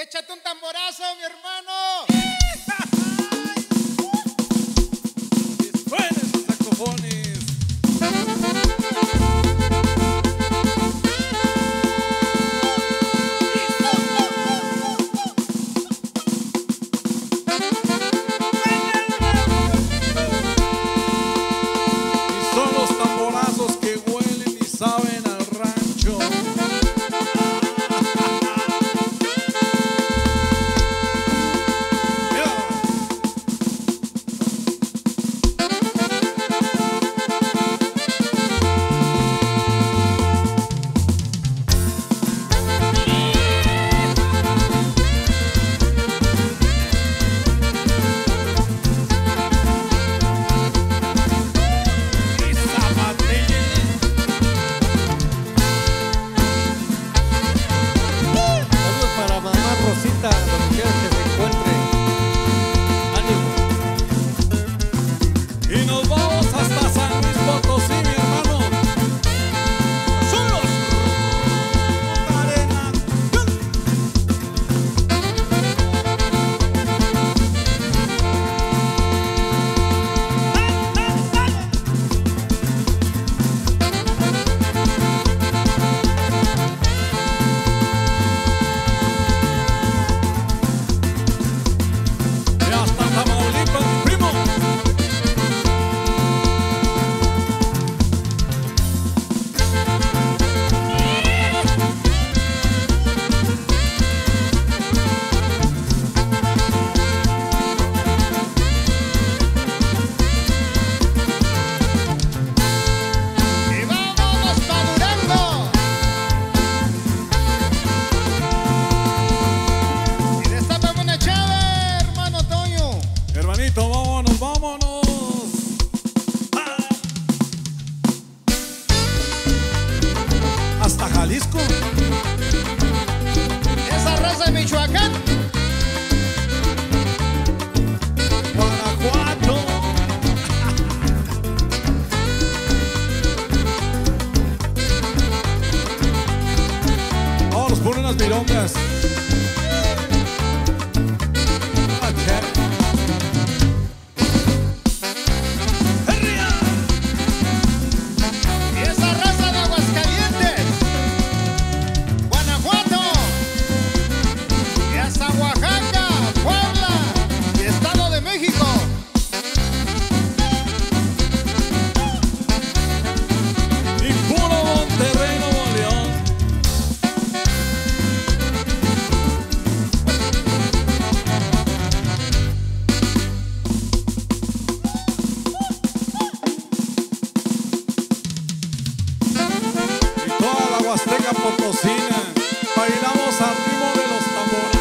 Échate un tamborazo, mi hermano. Disparen los sacofones. Y son los tamborazos que huelen y saben al rancho. Esa raza de Michoacán, Guanajuato. Vamos por unas milongas. Oaxaca, Puebla y Estado de México. Y puro Monterrey, Nuevo León. Y toda la Huasteca Potosina. Bailamos al ritmo de los tambores.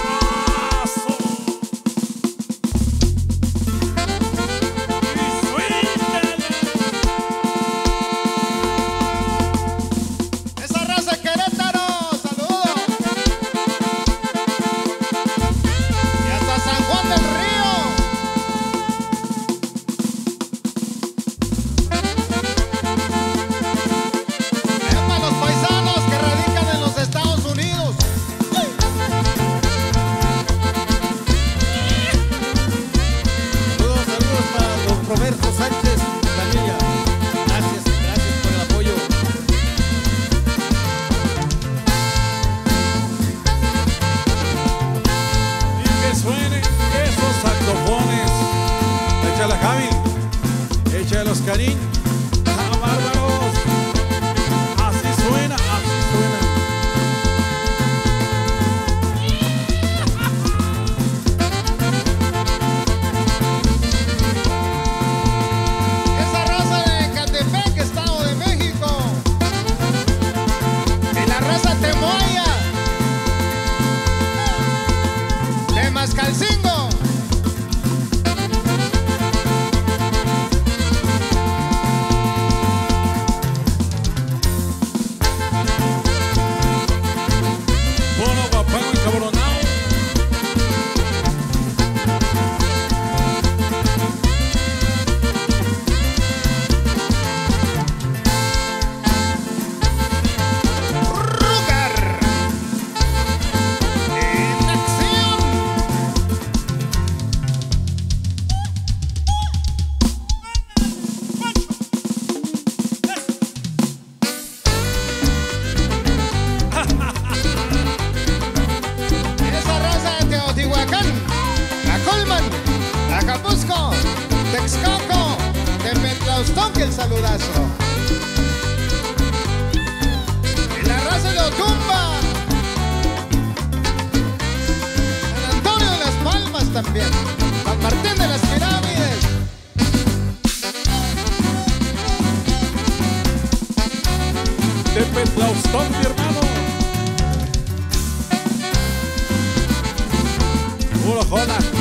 Échale, Javi, échale, Oscarín, a bárbaros, así suena. Esa raza de Cantepec, Estado de México, y la raza Temoaya, de Mascalcín. Taxi. Tepetlaustón que el saludazo. En la raza de Ocumba. Al Antonio de las Palmas también. Al Martín de las Pirámides. Tepetlaustón, mi hermano. Puro joda.